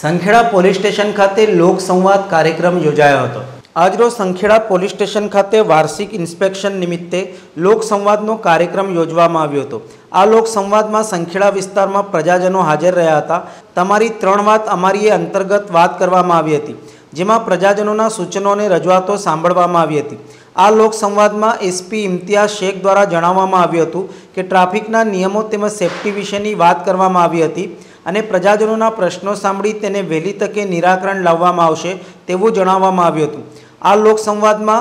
Sankheda police station ખાતે લોકસંવાદ કાર્યક્રમ યોજાયો હતો। આજરોજ સંખેડા પોલીસ સ્ટેશન ખાતે વાર્ષિક ઇન્સ્પેક્શન નિમિત્તે લોકસંવાદનો કાર્યક્રમ યોજવામાં આવ્યો હતો। આ લોકસંવાદમાં સંખેડા વિસ્તારમાં પ્રજાજનો હાજર રહ્યા હતા। તમારી ત્રણ વાત અમારી અંતર્ગત વાત કરવામાં આવી હતી, જેમાં પ્રજાજનોના સૂચનો અને રજૂઆતો સાંભળવામાં આવી હતી। आ लोक संवाद में एसपी इम्तियाज शेख द्वारा जणाववामां आव्युं हतुं के ट्राफिकना नियमों तेमज सेफ्टी विशेनी वात करवामां आवी हती अने प्रजाजनोना प्रश्नों सांभळी तेने वहेली तके निराकरण लाववामां आवशे तेवुं जणाववामां आव्युं हतुं। आ लोक संवाद में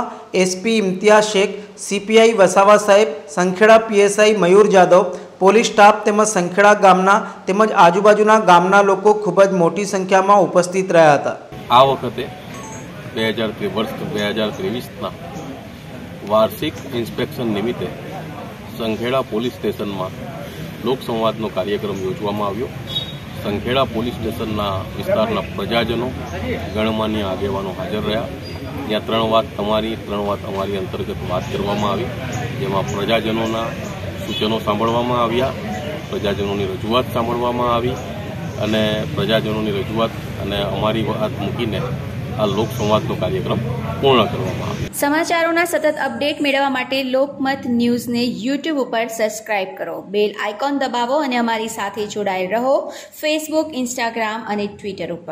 एसपी इम्तियाज शेख, सीपीआई वसावा साहेब, Sankheda PSI Mayur Yadav, police staff तेमज संखेड़ा गामना तेमज आजूबाजूना गामना लोको खूब ज मोटी संख्या में उपस्थित रह्या हता। आ वखते 2023 वार्षिक इंस्पेक्शन निमित्ते संखेड़ा पोलीस स्टेशन में लोकसंवाद कार्यक्रम योजवामां आव्यो। संखेड़ा पोलीस स्टेशन विस्तारना प्रजाजनों गणमान्य आगेवानो हाजर रह्या। त्यां त्रण वात तमारी, त्रण वात अमारी अंतर्गत बात करवामां आवी, जेमां प्रजाजनोना सूचनो सांभळवामां आव्या, प्रजाजनोनी रजूआत सांभळवामां आवी अने प्रजाजनोनी रजूआत अने अमारी वात मूकीने आ लोकसंवादनो कार्यक्रम पूर्ण करवामां आव्यो। समाचारों सतत अपडेट मेळववा माटे लोकमत न्यूज ने यूट्यूब पर सब्सक्राइब करो, बेल आइकॉन दबावो और अमारी साथे जोड़ाये रहो। फेसबुक, इंस्टाग्राम और ट्विटर पर।